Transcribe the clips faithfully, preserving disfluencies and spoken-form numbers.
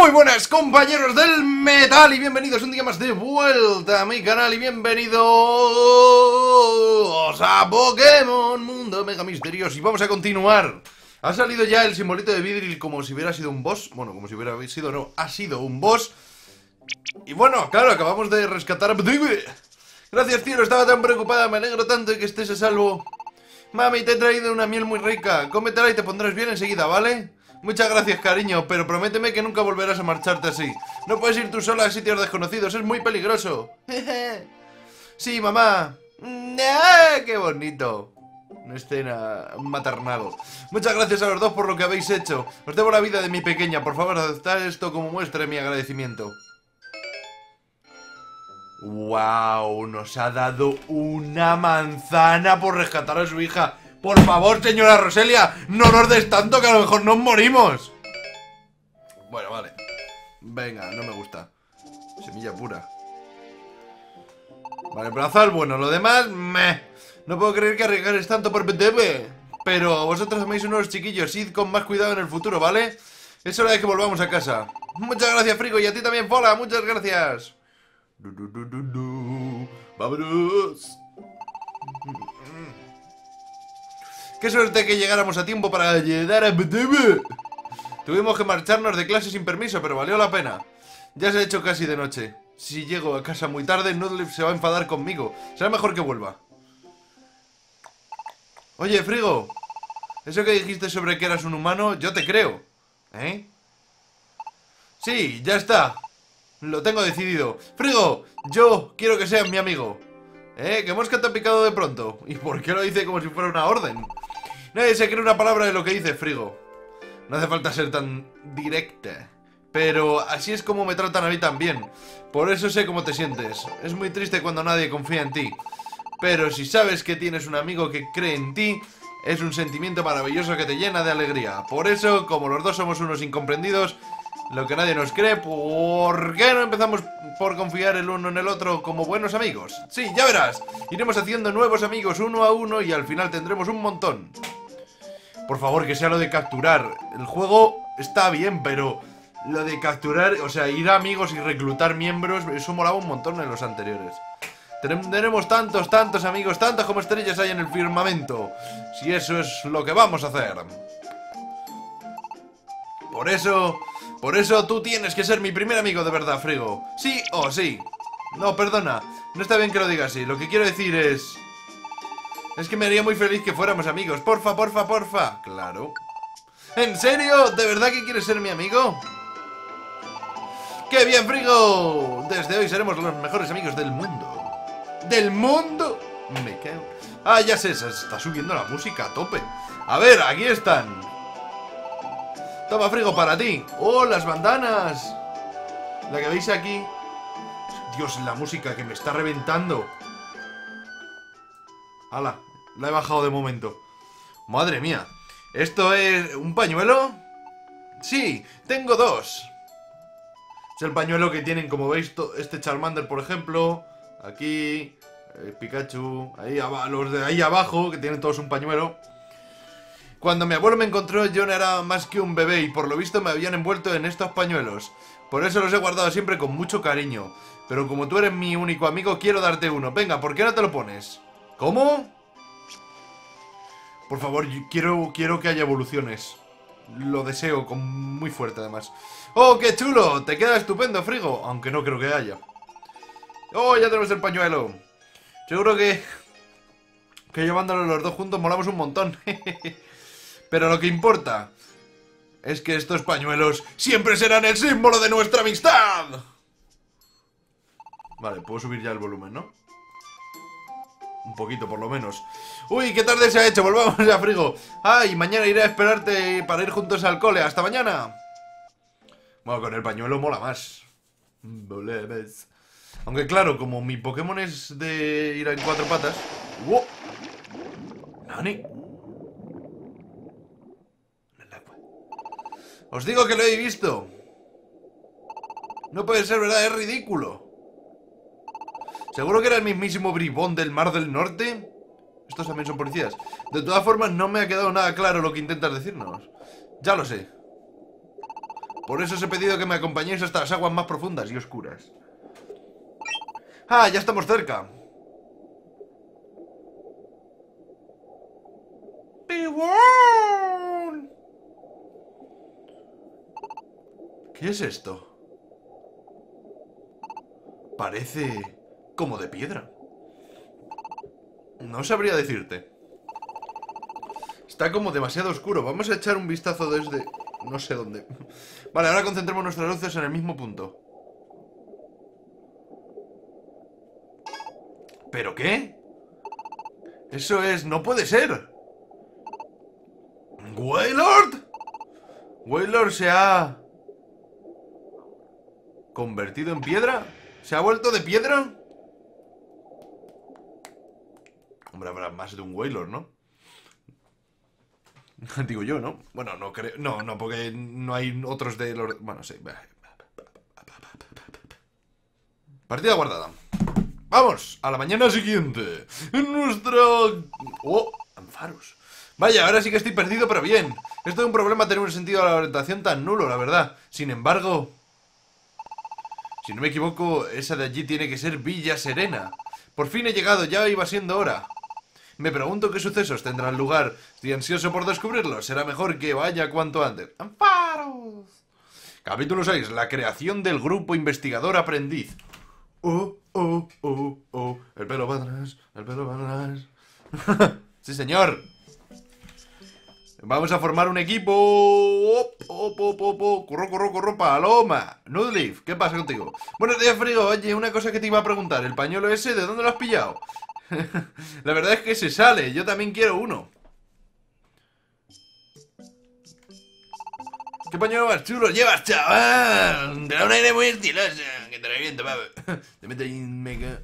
Muy buenas compañeros del metal y bienvenidos un día más de vuelta a mi canal y bienvenidos a Pokémon Mundo Mega Misterioso. Y vamos a continuar. Ha salido ya el simbolito de Vidril como si hubiera sido un boss. Bueno, como si hubiera sido, no, ha sido un boss. Y bueno, claro, acabamos de rescatar a Putipu. Gracias, cielo, estaba tan preocupada, me alegro tanto de que estés a salvo. Mami, te he traído una miel muy rica, cómetela y te pondrás bien enseguida, ¿vale? Muchas gracias, cariño, pero prométeme que nunca volverás a marcharte así. No puedes ir tú sola a sitios desconocidos, es muy peligroso. Sí, mamá. ¡Ah, qué bonito! Una escena maternal. Muchas gracias a los dos por lo que habéis hecho. Os debo la vida de mi pequeña, por favor, aceptad esto como muestra de mi agradecimiento. ¡Wow! Nos ha dado una manzana por rescatar a su hija. Por favor, señora Roselia, no nos des tanto que a lo mejor nos morimos. Bueno, vale. Venga, no me gusta. Semilla pura. Vale, plazal, bueno, lo demás, meh. No puedo creer que arriesgaréis tanto por P T P. Pero vosotros améis unos chiquillos, id con más cuidado en el futuro, ¿vale? Es hora de que volvamos a casa. Muchas gracias, Frigo, y a ti también, Fola, muchas gracias. Du, du, du, du, du. Vámonos. ¡Qué suerte que llegáramos a tiempo para ayudar a P T B! Tuvimos que marcharnos de clase sin permiso, pero valió la pena. Ya se ha hecho casi de noche. Si llego a casa muy tarde, Nudlef se va a enfadar conmigo. Será mejor que vuelva. Oye, Frigo. Eso que dijiste sobre que eras un humano, yo te creo. ¿Eh? Sí, ya está. Lo tengo decidido. Frigo, yo quiero que seas mi amigo. ¿Eh? ¿Qué mosca te ha picado de pronto? ¿Y por qué lo dice como si fuera una orden? Nadie se cree una palabra de lo que dice, Frigo. No hace falta ser tan directa. Pero así es como me tratan a mí también. Por eso sé cómo te sientes. Es muy triste cuando nadie confía en ti. Pero si sabes que tienes un amigo que cree en ti, es un sentimiento maravilloso que te llena de alegría. Por eso, como los dos somos unos incomprendidos, lo que nadie nos cree, ¿por qué no empezamos por confiar el uno en el otro como buenos amigos? Sí, ya verás. Iremos haciendo nuevos amigos uno a uno y al final tendremos un montón. Por favor, que sea lo de capturar. El juego está bien, pero lo de capturar, o sea, ir a amigos y reclutar miembros, eso molaba un montón en los anteriores. Tendremos tantos, tantos amigos, tantos como estrellas hay en el firmamento. Si eso es lo que vamos a hacer. Por eso... Por eso tú tienes que ser mi primer amigo de verdad, Frigo. Sí o oh, sí. No, perdona. No está bien que lo diga así. Lo que quiero decir es... Es que me haría muy feliz que fuéramos amigos. Porfa, porfa, porfa. Claro. ¿En serio? ¿De verdad que quieres ser mi amigo? ¡Qué bien, Frigo! Desde hoy seremos los mejores amigos del mundo. ¿Del mundo? Me cago. Ah, ya sé. Se está subiendo la música a tope. A ver, aquí están. Toma, Frigo, para ti. ¡Oh, las bandanas! La que veis aquí. Dios, la música que me está reventando. ¡Hala! La he bajado de momento. ¡Madre mía! ¿Esto es un pañuelo? ¡Sí! ¡Tengo dos! Es el pañuelo que tienen, como veis, este Charmander, por ejemplo. Aquí. El Pikachu. Ahí los de ahí abajo, que tienen todos un pañuelo. Cuando mi abuelo me encontró, yo no era más que un bebé y por lo visto me habían envuelto en estos pañuelos. Por eso los he guardado siempre con mucho cariño. Pero como tú eres mi único amigo, quiero darte uno. Venga, ¿por qué no te lo pones? ¿Cómo? Por favor, quiero, quiero que haya evoluciones. Lo deseo, con muy fuerte además. ¡Oh, qué chulo! Te queda estupendo, Frigo. Aunque no creo que haya. ¡Oh, ya tenemos el pañuelo! Seguro que... Que llevándolo los dos juntos molamos un montón. Jejeje. Pero lo que importa es que estos pañuelos siempre serán el símbolo de nuestra amistad. Vale, puedo subir ya el volumen, ¿no? Un poquito, por lo menos. ¡Uy, qué tarde se ha hecho! Volvamos a Frigo. ¡Ay, mañana iré a esperarte para ir juntos al cole! ¡Hasta mañana! Bueno, con el pañuelo mola más. Aunque claro, como mi Pokémon es de ir en cuatro patas... ¡Wow! ¡Nani! Os digo que lo he visto. No puede ser, ¿verdad? Es ridículo. ¿Seguro que era el mismísimo bribón del Mar del Norte? Estos también son policías. De todas formas, no me ha quedado nada claro lo que intentas decirnos. Ya lo sé. Por eso os he pedido que me acompañéis hasta las aguas más profundas y oscuras. ¡Ah, ya estamos cerca! ¡Piwón! ¿Qué es esto? Parece... como de piedra. No sabría decirte. Está como demasiado oscuro. Vamos a echar un vistazo desde... no sé dónde. Vale, ahora concentremos nuestras luces en el mismo punto. ¿Pero qué? Eso es... ¡no puede ser! ¡Wailord! Wailord se ha... ¿convertido en piedra? ¿Se ha vuelto de piedra? Hombre, habrá más de un Wailord, ¿no? Digo yo, ¿no? Bueno, no creo... No, no, porque no hay otros de los... Bueno, sí. Partida guardada. ¡Vamos! A la mañana siguiente. En nuestra... ¡Oh! Ampharos. Vaya, ahora sí que estoy perdido, pero bien. Esto es un problema tener un sentido de la orientación tan nulo, la verdad. Sin embargo... si no me equivoco, esa de allí tiene que ser Villa Serena. Por fin he llegado, ya iba siendo hora. Me pregunto qué sucesos tendrán lugar. Estoy ansioso por descubrirlos. Será mejor que vaya cuanto antes. ¡Ampharos! Capítulo seis. La creación del grupo investigador aprendiz. Oh, oh, oh, oh. El pelo para atrás, el pelo para atrás. ¡Sí, señor! Vamos a formar un equipo. Oh, oh, oh, oh, oh. Corro, corro, corro, paloma. Nudlef, ¿qué pasa contigo? Buenos días, Frigo. Oye, una cosa que te iba a preguntar. ¿El pañuelo ese de dónde lo has pillado? La verdad es que se sale. Yo también quiero uno. ¿Qué pañuelo más chulo llevas, chaval? Te da un aire muy estiloso. Que te reviento, papi. Te meto en mega.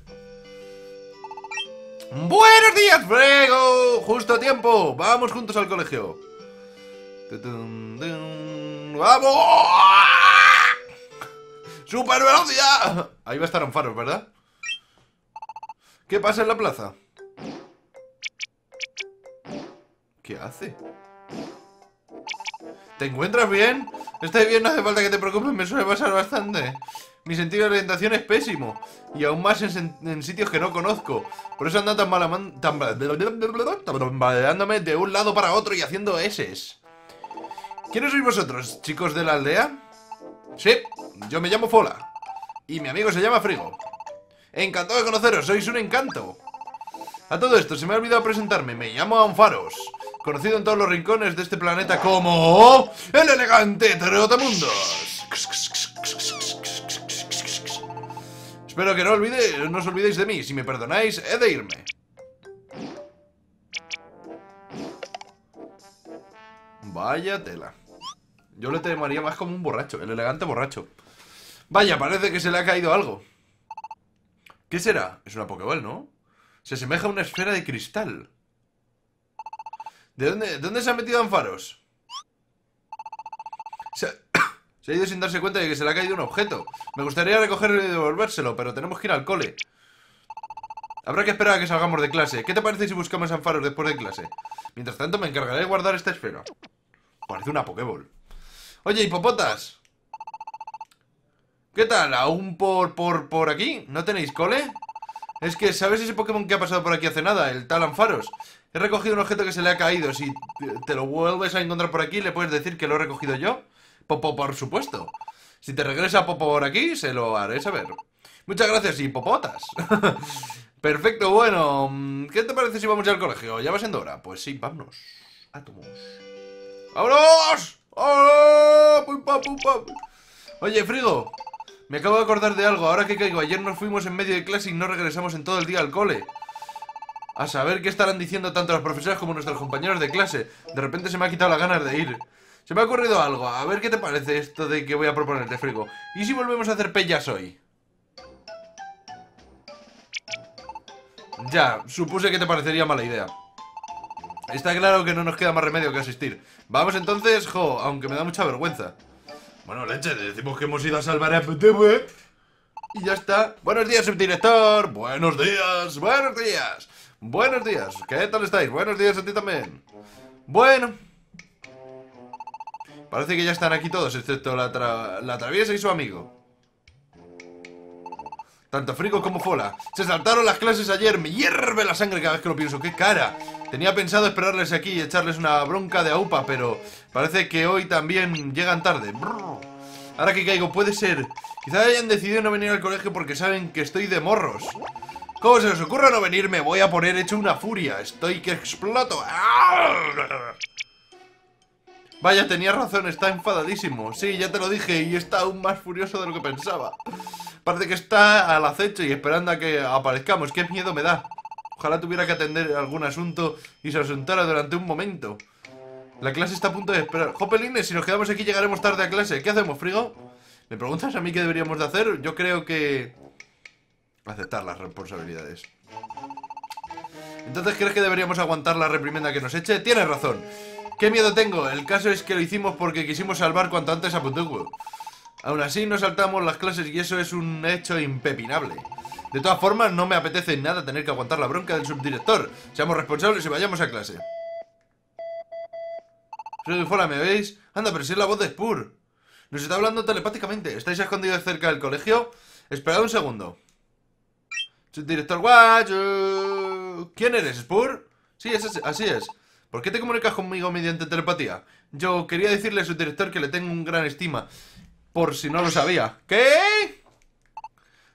¡Buenos días, Frigo! ¡Justo a tiempo! ¡Vamos juntos al colegio! ¡Vamos! ¡Super velocidad! Ahí va a estar Ampharos, ¿verdad? ¿Qué pasa en la plaza? ¿Qué hace? ¿Te encuentras bien? Estoy bien, no hace falta que te preocupes, me suele pasar bastante. Mi sentido de orientación es pésimo. Y aún más en, en sitios que no conozco. Por eso ando tan malaman... tan... tambaleándome de un lado para otro y haciendo eses. ¿Quiénes sois vosotros, chicos de la aldea? Sí, yo me llamo Fola. Y mi amigo se llama Frigo. Encantado de conoceros, sois un encanto. A todo esto, se me ha olvidado presentarme. Me llamo Ampharos. Conocido en todos los rincones de este planeta como... el elegante Tereotamundos. Espero que no, olvide, no os olvidéis de mí. Si me perdonáis, he de irme. Vaya tela. Yo le temaría más como un borracho. El elegante borracho. Vaya, parece que se le ha caído algo. ¿Qué será? Es una Pokéball, ¿no? Se asemeja a una esfera de cristal. ¿De dónde, de dónde se ha metido Ampharos? Se... Se ha ido sin darse cuenta de que se le ha caído un objeto. Me gustaría recogerlo y devolvérselo, pero tenemos que ir al cole. Habrá que esperar a que salgamos de clase. ¿Qué te parece si buscamos a Ampharos después de clase? Mientras tanto me encargaré de guardar esta esfera. Parece una Pokéball. Oye, hipopotas. ¿Qué tal? ¿Aún por, por, por aquí? ¿No tenéis cole? Es que, ¿sabes ese Pokémon que ha pasado por aquí hace nada? El tal Ampharos. He recogido un objeto que se le ha caído. Si te lo vuelves a encontrar por aquí, ¿le puedes decir que lo he recogido yo? Popo, por supuesto. Si te regresa Popo por aquí, se lo haré saber. Muchas gracias, hipopotas. Perfecto, bueno. ¿Qué te parece si vamos ya al colegio? ¿Ya va siendo hora? Pues sí, vámonos. Átomos. ¡Vámonos! ¡Oh! ¡Pum, pam, pum, pam! Oye, Frigo. Me acabo de acordar de algo. Ahora que caigo, ayer nos fuimos en medio de clase y no regresamos en todo el día al cole. A saber qué estarán diciendo tanto las profesoras como nuestros compañeros de clase. De repente se me ha quitado las ganas de ir. Se me ha ocurrido algo. A ver qué te parece esto de que voy a proponerte, Frigo. ¿Y si volvemos a hacer pellas hoy? Ya, supuse que te parecería mala idea. Está claro que no nos queda más remedio que asistir. Vamos entonces, jo, aunque me da mucha vergüenza. Bueno, leche, decimos que hemos ido a salvar a Putipu. Y ya está. Buenos días, subdirector. Buenos días, buenos días. Buenos días. ¿Qué tal estáis? Buenos días a ti también. Bueno... Parece que ya están aquí todos, excepto la, tra la traviesa y su amigo. Tanto Frigo como Fola. Se saltaron las clases ayer, me hierve la sangre cada vez que lo pienso. ¡Qué cara! Tenía pensado esperarles aquí y echarles una bronca de aupa, pero parece que hoy también llegan tarde. Brrr. Ahora que caigo, puede ser. Quizá hayan decidido no venir al colegio porque saben que estoy de morros. ¿Cómo se les ocurre no venir? Me voy a poner hecho una furia. Estoy que exploto. ¡Arr! Vaya, tenía razón, está enfadadísimo. Sí, ya te lo dije, y está aún más furioso de lo que pensaba. Parece que está al acecho y esperando a que aparezcamos. ¡Qué miedo me da! Ojalá tuviera que atender algún asunto y se ausentara durante un momento. La clase está a punto de esperar. ¡Jopelines! Si nos quedamos aquí llegaremos tarde a clase. ¿Qué hacemos, Frigo? ¿Me preguntas a mí qué deberíamos de hacer? Yo creo que... aceptar las responsabilidades. ¿Entonces crees que deberíamos aguantar la reprimenda que nos eche? ¡Tienes razón! ¡Qué miedo tengo! El caso es que lo hicimos porque quisimos salvar cuanto antes a Putipu. Aún así nos saltamos las clases y eso es un hecho impepinable. De todas formas, no me apetece nada tener que aguantar la bronca del subdirector. Seamos responsables y vayamos a clase. Frigo, Fola, ¿me veis? Anda, pero si es la voz de Spur. Nos está hablando telepáticamente. ¿Estáis escondidos cerca del colegio? Esperad un segundo. Subdirector Guayu. ¿Quién eres, Spur? Sí, es ese. Así es. ¿Por qué te comunicas conmigo mediante telepatía? Yo quería decirle a su director que le tengo un gran estima, por si no lo sabía. ¿Qué?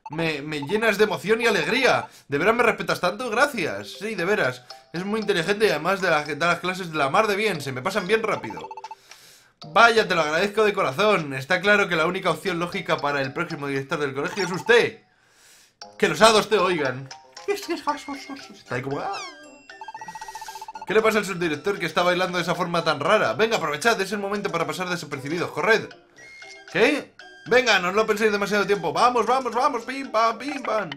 Me, me llenas de emoción y alegría. ¿De veras me respetas tanto? Gracias. Sí, de veras. Es muy inteligente y además de la, da las clases de la mar de bien. Se me pasan bien rápido. Vaya, te lo agradezco de corazón. Está claro que la única opción lógica para el próximo director del colegio es usted. Que los hados te oigan. Está ahí como... ¡ah! ¿Qué le pasa al subdirector que está bailando de esa forma tan rara? Venga, aprovechad, es el momento para pasar desapercibidos, corred. ¿Qué? Venga, no os lo penséis demasiado tiempo. Vamos, vamos, vamos, pim, pam, pim, pam.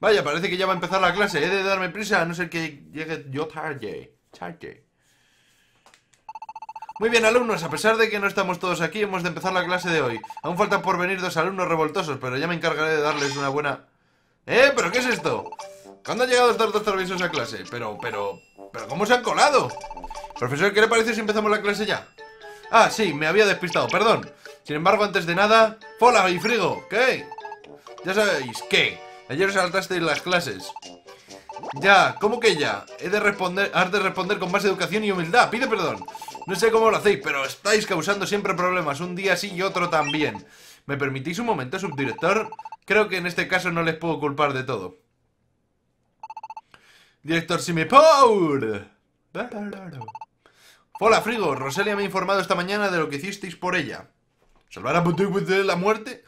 Vaya, parece que ya va a empezar la clase. He de darme prisa, a no ser que llegue yo tarde. Tarde. Muy bien, alumnos, a pesar de que no estamos todos aquí, hemos de empezar la clase de hoy. Aún faltan por venir dos alumnos revoltosos, pero ya me encargaré de darles una buena... ¿Eh? ¿Pero qué es esto? ¿Cuándo han llegado estos dos traviesos a clase? Pero, pero... ¿Pero cómo se han colado? Profesor, ¿qué le parece si empezamos la clase ya? Ah, sí, me había despistado, perdón. Sin embargo, antes de nada... ¡Fola y Frigo! ¿Qué? Ya sabéis, ¿qué? Ayer os saltasteis las clases. Ya, ¿cómo que ya? He de responder... Has de responder con más educación y humildad. Pide perdón. No sé cómo lo hacéis, pero estáis causando siempre problemas. Un día sí y otro también. ¿Me permitís un momento, subdirector? Creo que en este caso no les puedo culpar de todo. Director Simipour. Hola, Frigo. Roselia me ha informado esta mañana de lo que hicisteis por ella. ¿Salvar a Puntigwitz de la muerte?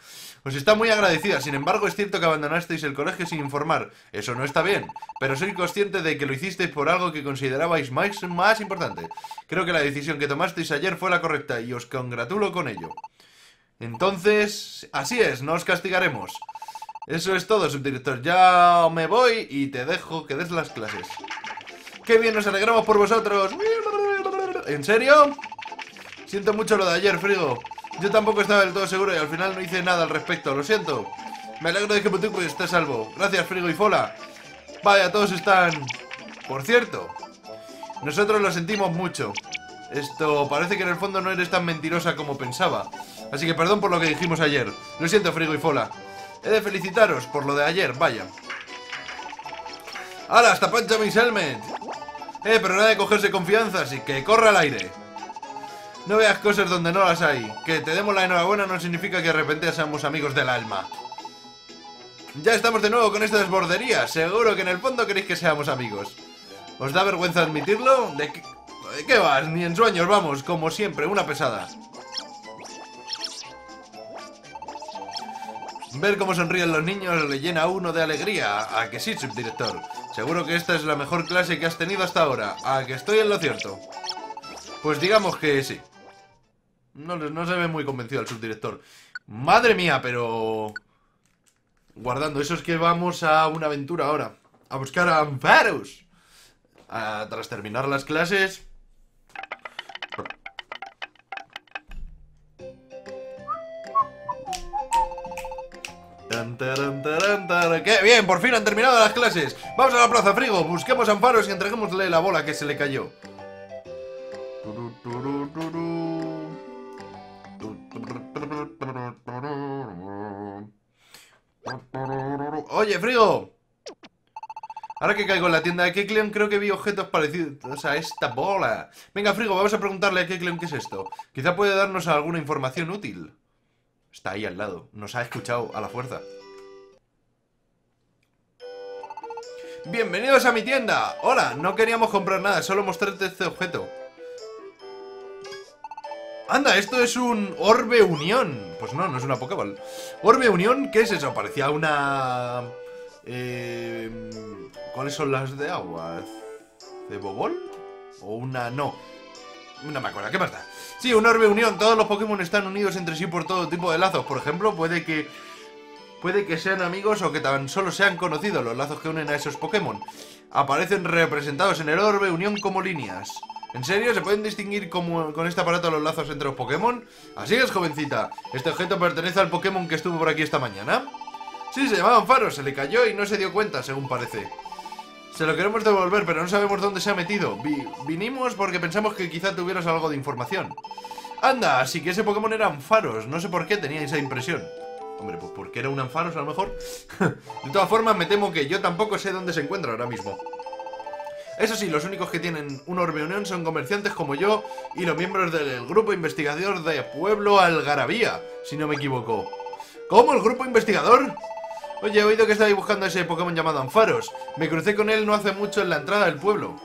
Os está muy agradecida. Sin embargo, es cierto que abandonasteis el colegio sin informar. Eso no está bien. Pero soy consciente de que lo hicisteis por algo que considerabais más, más importante. Creo que la decisión que tomasteis ayer fue la correcta y os congratulo con ello. Entonces... así es, no os castigaremos. Eso es todo, subdirector. Ya me voy y te dejo que des las clases. ¡Qué bien! ¡Nos alegramos por vosotros! ¿En serio? Siento mucho lo de ayer, Frigo. Yo tampoco estaba del todo seguro y al final no hice nada al respecto. Lo siento. Me alegro de que Putipu esté salvo. Gracias, Frigo y Fola. Vaya, todos están... Por cierto, nosotros lo sentimos mucho. Esto parece que en el fondo no eres tan mentirosa como pensaba. Así que perdón por lo que dijimos ayer. Lo siento, Frigo y Fola. He de felicitaros por lo de ayer, vaya. ¡Hala, hasta pancha mis helmet! Eh, pero nada de cogerse confianza, así que corre al aire. No veas cosas donde no las hay. Que te demos la enhorabuena no significa que de repente seamos amigos del alma. Ya estamos de nuevo con esta desbordería. Seguro que en el fondo queréis que seamos amigos. ¿Os da vergüenza admitirlo? ¿De qué, ¿De qué vas? Ni en sueños, vamos, como siempre, una pesada. Ver cómo sonríen los niños le llena a uno de alegría. ¿A que sí, subdirector? Seguro que esta es la mejor clase que has tenido hasta ahora. ¿A que estoy en lo cierto? Pues digamos que sí. No, no se ve muy convencido el subdirector. ¡Madre mía! Pero... guardando, eso es que vamos a una aventura ahora. A buscar a Ampharos. Ah, tras terminar las clases... ¡Qué bien! ¡Por fin han terminado las clases! ¡Vamos a la plaza, Frigo! Busquemos a Ampharos y entreguémosle la bola que se le cayó. Oye, Frigo, ahora que caigo en la tienda de Kecleon, creo que vi objetos parecidos a esta bola. Venga, Frigo, vamos a preguntarle a Kecleon qué es esto. Quizá puede darnos alguna información útil. Está ahí al lado, nos ha escuchado a la fuerza. ¡Bienvenidos a mi tienda! Hola, no queríamos comprar nada, solo mostrarte este objeto. Anda, esto es un Orbe Unión. Pues no, no es una Pokéball. Orbe Unión, ¿qué es eso? Parecía una... Eh... ¿Cuáles son las de agua? ¿Cebobol? ¿O una...? No, no me acuerdo, ¿qué pasa? Sí, un Orbe Unión, todos los Pokémon están unidos entre sí por todo tipo de lazos. Por ejemplo, puede que... Puede que sean amigos o que tan solo sean conocidos. Los lazos que unen a esos Pokémon aparecen representados en el Orbe Unión como líneas. ¿En serio? ¿Se pueden distinguir como, con este aparato los lazos entre los Pokémon? Así es, jovencita. Este objeto pertenece al Pokémon que estuvo por aquí esta mañana. Sí, se llamaba Ampharos, se le cayó y no se dio cuenta, según parece. Se lo queremos devolver, pero no sabemos dónde se ha metido. Vi vinimos porque pensamos que quizá tuvieras algo de información. Anda, así que ese Pokémon era Ampharos. No sé por qué tenía esa impresión. Hombre, pues porque era un Ampharos a lo mejor. De todas formas, me temo que yo tampoco sé dónde se encuentra ahora mismo. Eso sí, los únicos que tienen un Orbe Unión son comerciantes como yo y los miembros del grupo investigador de Pueblo Algarabía, si no me equivoco. ¿Cómo? ¿El grupo investigador? Oye, he oído que estabais buscando ese Pokémon llamado Ampharos. Me crucé con él no hace mucho en la entrada del pueblo.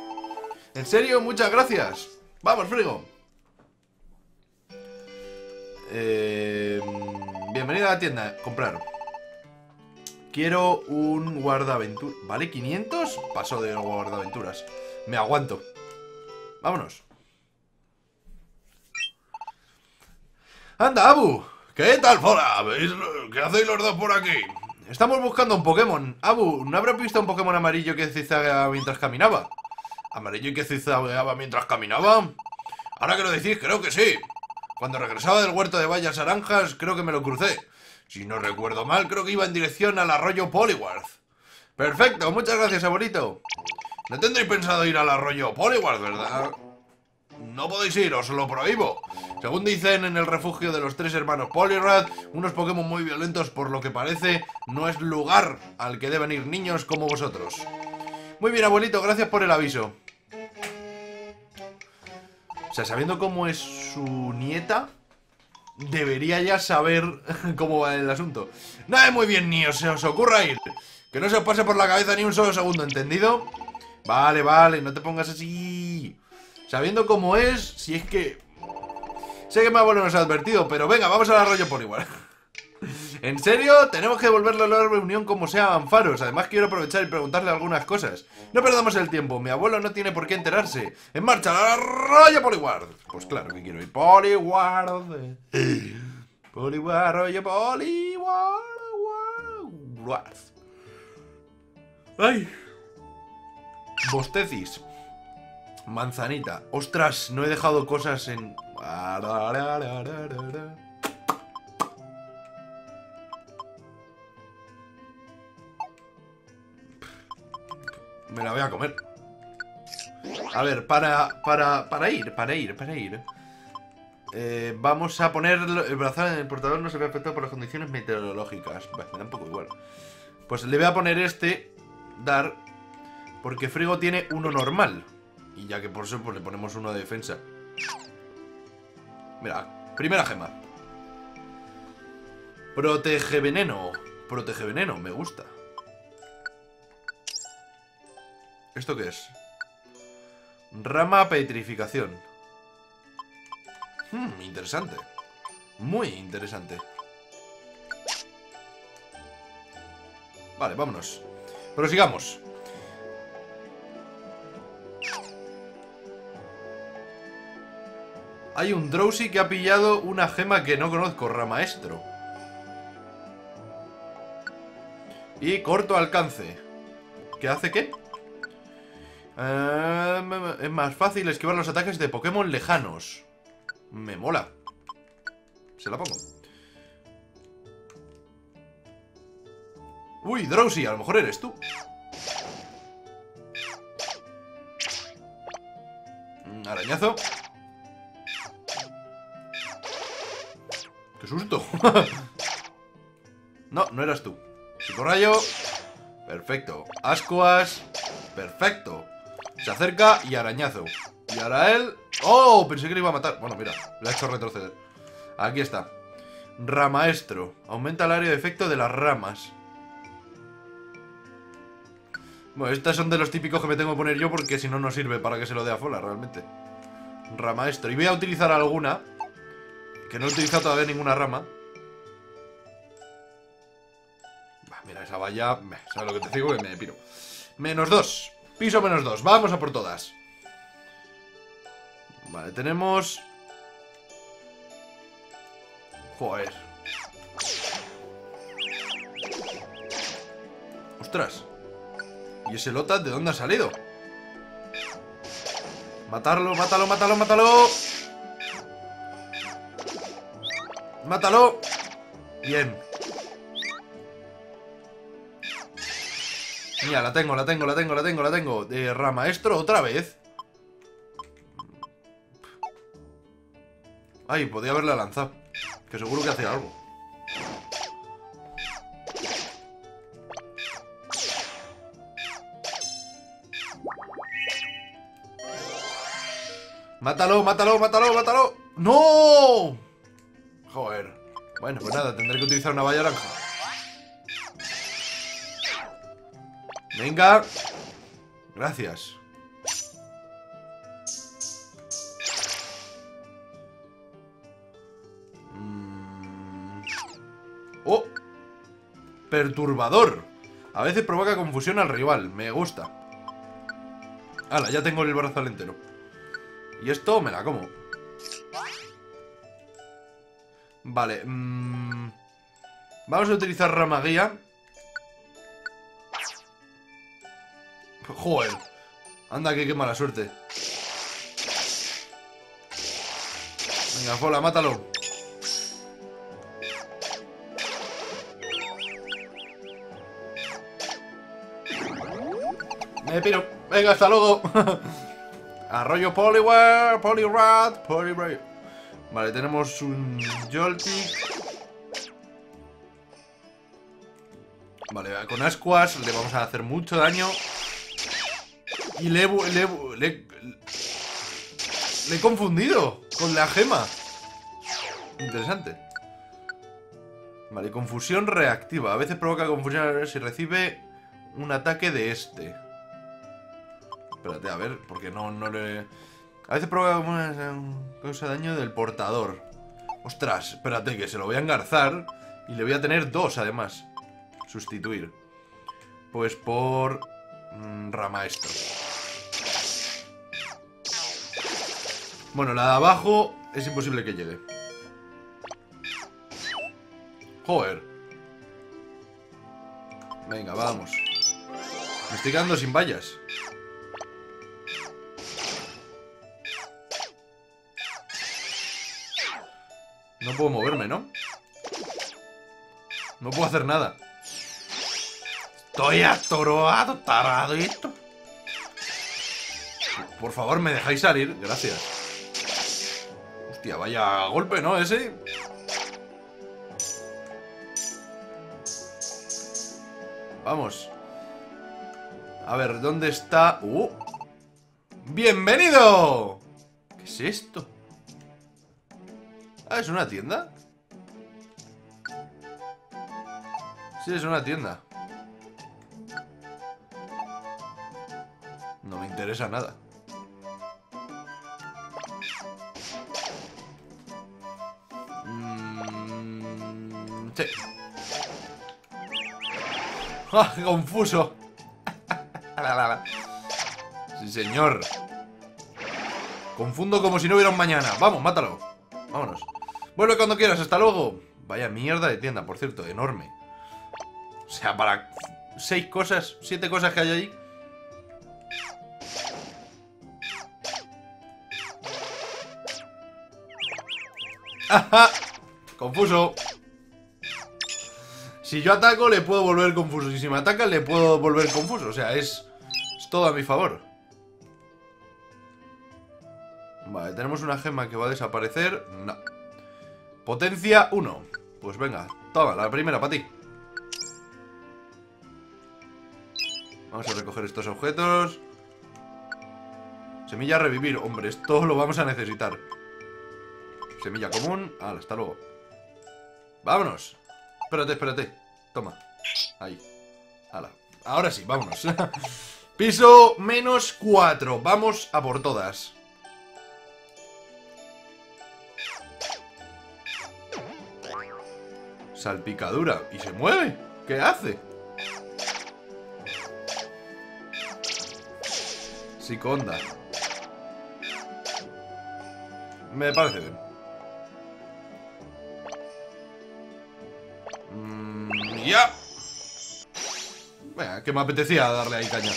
¿En serio? Muchas gracias. Vamos, Frigo. Eh... Bienvenido a la tienda, comprar. Quiero un guardaventuras. ¿Vale? ¿quinientos? Paso de guardaventuras. Me aguanto. Vámonos. ¡Anda, Abu! ¿Qué tal, Fola? ¿Qué hacéis los dos por aquí? Estamos buscando un Pokémon. Abu, ¿no habrás visto un Pokémon amarillo que zigzagueaba mientras caminaba? ¿Amarillo y que zigzagueaba mientras caminaba? Ahora que lo decís, creo que sí. Cuando regresaba del huerto de bayas naranjas, creo que me lo crucé. Si no recuerdo mal, creo que iba en dirección al arroyo Poliwrath. Perfecto, muchas gracias, abuelito. No tendréis pensado ir al arroyo Poliwrath, ¿verdad? No podéis ir, os lo prohíbo. Según dicen en el refugio de los tres hermanos Poliwrath, unos Pokémon muy violentos, por lo que parece, no es lugar al que deben ir niños como vosotros. Muy bien, abuelito, gracias por el aviso. O sea, sabiendo cómo es su nieta, debería ya saber cómo va el asunto. Nada, muy bien, ni os, os ocurra ir. Que no se os pase por la cabeza ni un solo segundo, ¿entendido? Vale, vale, no te pongas así. Sabiendo cómo es, si es que... Sé que mi abuelo nos ha advertido, pero venga, vamos al arroyo por igual. ¿En serio? Tenemos que devolverle a la reunión como sea Ampharos. Además quiero aprovechar y preguntarle algunas cosas. No perdamos el tiempo, mi abuelo no tiene por qué enterarse. ¡En marcha, al arroyo Poliwag! Pues claro que quiero ir. Poliwag. Poliwag, arroyo Poliwag. ¡Ay! Bostecis. Manzanita. Ostras, no he dejado cosas en... Me la voy a comer. A ver, para, para, para ir, para ir, para ir eh, vamos a poner el brazal en el portador. No se ve afectado por las condiciones meteorológicas. Bah, me da un poco igual. Pues le voy a poner este, dar, porque Frigo tiene uno normal. Y ya que por eso pues le ponemos uno de defensa. Mira, primera gema. Protege veneno. Protege veneno, me gusta. ¿Esto qué es? Rama petrificación. Hmm, interesante. Muy interesante. Vale, vámonos. Prosigamos. Hay un Drowsy que ha pillado una gema que no conozco, Ramaestro. Y corto alcance. ¿Qué hace qué? Uh, es más fácil esquivar los ataques de Pokémon lejanos. Me mola. Se la pongo. Uy, Drowsy, a lo mejor eres tú. Arañazo. ¡Qué susto! No, no eras tú. Psicorayo. Perfecto. Ascuas. Perfecto. Se acerca y arañazo. Y ahora él... ¡Oh! Pensé que le iba a matar. Bueno, mira. Le ha hecho retroceder. Aquí está. Ramaestro. Aumenta el área de efecto de las ramas. Bueno, estas son de los típicos que me tengo que poner yo, porque si no, no sirve para que se lo dé a Fola, realmente. Ramaestro. Y voy a utilizar alguna, que no he utilizado todavía ninguna rama. Bah, mira, esa valla... ¿Sabes lo que te digo? Que me piro. Menos dos. Piso menos dos. Vamos a por todas. Vale, tenemos... Joder. Ostras. ¿Y ese Lota de dónde ha salido? Matarlo, mátalo, mátalo, mátalo. Mátalo. Bien. Mira, la tengo, la tengo, la tengo, la tengo, la tengo. De Ramaestro otra vez. Ay, podía haberla lanzado, que seguro que hace algo. Mátalo, mátalo, mátalo, mátalo. ¡No! Joder. Bueno, pues nada, tendré que utilizar una valla naranja. Venga. Gracias. Oh, perturbador. A veces provoca confusión al rival. Me gusta. Hala, ya tengo el brazal entero. Y esto me la como. Vale, mmm... vamos a utilizar rama guía. Joder. Anda, que qué mala suerte. Venga, Fola, mátalo. Me piro. Venga, hasta luego. Arroyo Poliwag, Poliwrath, Poliwag. Vale, tenemos un Joltik. Vale, con ascuas le vamos a hacer mucho daño. Y le he, le, le, le he confundido con la gema. Interesante. Vale, confusión reactiva. A veces provoca confusión si recibe un ataque de este. Espérate, a ver, porque no, no le... A veces provoca causa daño del portador. Ostras, espérate, que se lo voy a engarzar. Y le voy a tener dos, además. Sustituir. Pues por... Mm, Ramaestro. Bueno, la de abajo es imposible que llegue. Joder. Venga, vamos. Me estoy quedando sin vallas. No puedo moverme, ¿no? No puedo hacer nada. Estoy atorado, tarado y esto. Por favor, me dejáis salir. Gracias. Hostia, vaya golpe, ¿no? Ese. Vamos. A ver, ¿dónde está? ¡Uh! ¡Bienvenido! ¿Qué es esto? Ah, ¿es una tienda? Sí, es una tienda. No me interesa nada. Mm, sí. ¡Ah, confuso! Sí, señor. Confundo como si no hubiera un mañana. Vamos, mátalo. Vámonos. Vuelve cuando quieras, hasta luego. Vaya mierda de tienda, por cierto, enorme. O sea, para seis cosas, siete cosas que hay ahí. Confuso. Si yo ataco, le puedo volver confuso. Y si me ataca, le puedo volver confuso. O sea, es, es todo a mi favor. Vale, tenemos una gema que va a desaparecer. No. Potencia uno. Pues venga, toma, la primera para ti. Vamos a recoger estos objetos. Semilla revivir, hombre, esto lo vamos a necesitar. Semilla común, ah, hasta luego. Vámonos. Espérate, espérate, toma. Ahí, ala. Ahora sí, vámonos. Piso menos cuatro, vamos a por todas. Salpicadura, y se mueve, ¿qué hace? Psiconda. Me parece bien. Mm, ya. Venga, que me apetecía darle ahí caña.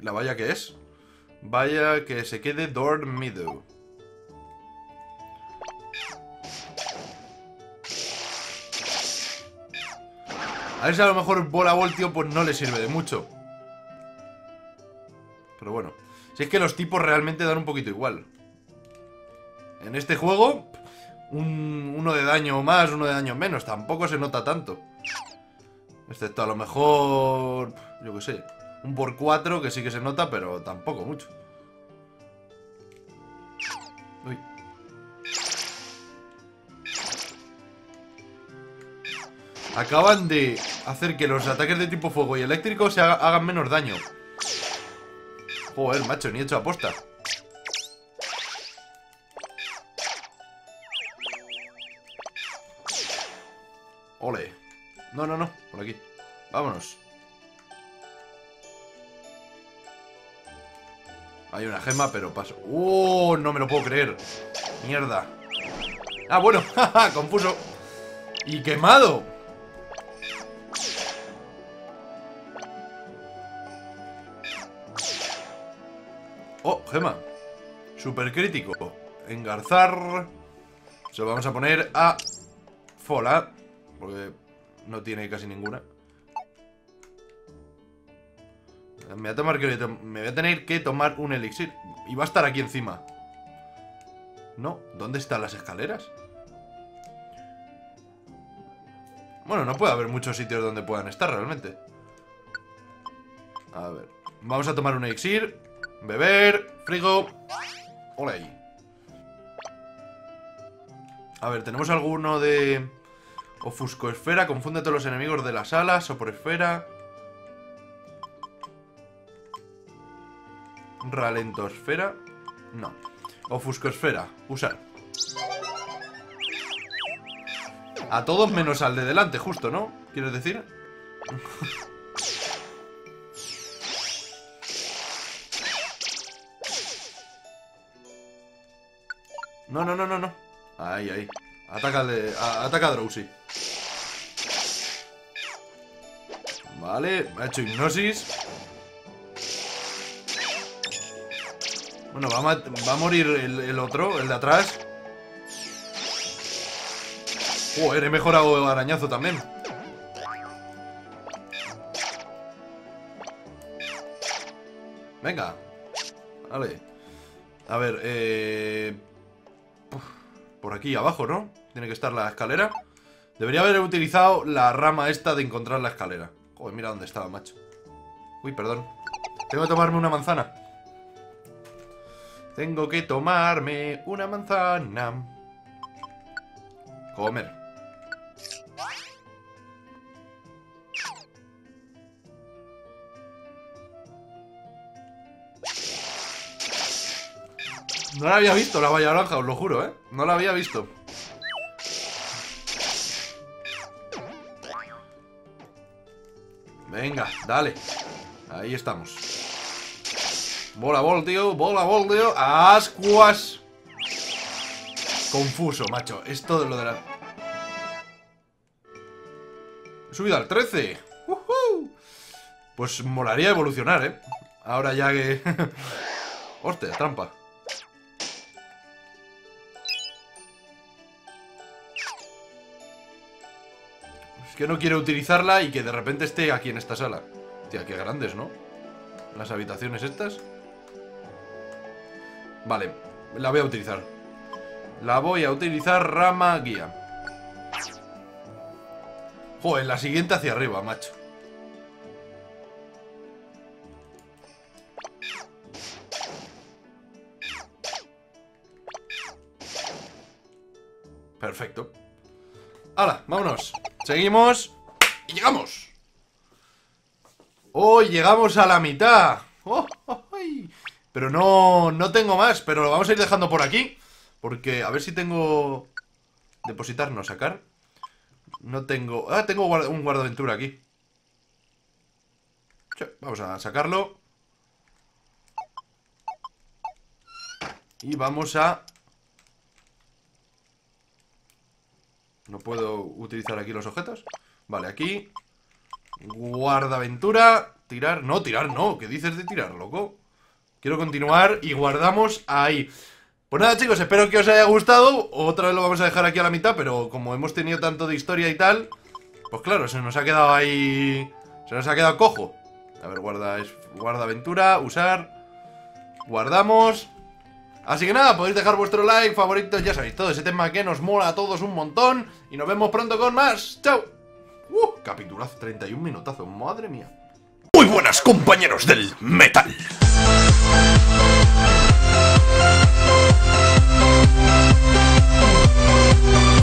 ¿La valla qué es? Valla que se quede dormido. A ver si a lo mejor bola voltio pues no le sirve de mucho. Pero bueno, si es que los tipos realmente dan un poquito igual. En este juego, un, uno de daño más, uno de daño menos, tampoco se nota tanto. Excepto a lo mejor, yo qué sé, un por cuatro que sí que se nota, pero tampoco mucho. Uy. Acaban de hacer que los ataques de tipo fuego y eléctrico se haga, hagan menos daño. Joder, macho, ni he hecho aposta. Ole. No, no, no, por aquí. Vámonos. Hay una gema, pero paso. ¡Oh! No me lo puedo creer. Mierda. Ah, bueno. Confuso. Y quemado. Oh, gema. Supercrítico. Engarzar. Se lo vamos a poner a Fola, porque no tiene casi ninguna. Me voy a tomar que me voy a tener que tomar un elixir. Y va a estar aquí encima. No, ¿dónde están las escaleras? Bueno, no puede haber muchos sitios donde puedan estar realmente. A ver. Vamos a tomar un elixir. Beber. Frigo. Hola ahí. A ver, ¿tenemos alguno de ofuscoesfera? Confunde a todos los enemigos de la sala. Soporesfera. Ralentosfera. No. Ofuscoesfera. Usar. A todos menos al de delante, justo, ¿no? ¿Quieres decir? No, no, no, no, no. Ahí, ahí. Ataca de, a, ataca a Drowsy. Vale, me ha hecho hipnosis. Bueno, va a, va a morir el, el otro, el de atrás. Joder, he mejorado arañazo también. Venga. Vale. A ver, eh... por aquí abajo, ¿no? Tiene que estar la escalera. Debería haber utilizado la rama esta de encontrar la escalera. Joder, mira dónde estaba, macho. Uy, perdón. Tengo que tomarme una manzana. Tengo que tomarme una manzana. Comer. No la había visto la valla naranja, os lo juro, ¿eh? No la había visto. Venga, dale. Ahí estamos. Bola, bol, tío. Bola, bol, tío. Ascuas. Confuso, macho. Esto de lo de la... He subido al trece. ¡Uh-huh! Pues molaría evolucionar, ¿eh? Ahora ya que... Hostia, trampa. Es que no quiero utilizarla y que de repente esté aquí en esta sala. Tía, qué grandes, ¿no? Las habitaciones estas. Vale, la voy a utilizar. La voy a utilizar rama guía. Joder, la siguiente hacia arriba, macho. Perfecto. ¡Hala! ¡Vámonos! Seguimos y llegamos. ¡Oh! Llegamos a la mitad. ¡Oh! ¡Oh! Pero no, no tengo más, pero lo vamos a ir dejando por aquí. Porque a ver si tengo... Depositar, no, sacar. No tengo... Ah, tengo un guardaventura aquí. Sí, vamos a sacarlo. Y vamos a... No puedo utilizar aquí los objetos. Vale, aquí. Guardaventura. Tirar... No, tirar no. ¿Qué dices de tirar, loco? Quiero continuar y guardamos ahí. Pues nada, chicos, espero que os haya gustado. Otra vez lo vamos a dejar aquí a la mitad, pero como hemos tenido tanto de historia y tal, pues claro, se nos ha quedado ahí. Se nos ha quedado cojo. A ver, guarda, es, guarda aventura, usar. Guardamos. Así que nada, podéis dejar vuestro like, favoritos, ya sabéis, todo ese tema que nos mola a todos un montón. Y nos vemos pronto con más. ¡Chao! Uh, capitulazo, treinta y un minutazos, madre mía. Muy buenas, compañeros del metal.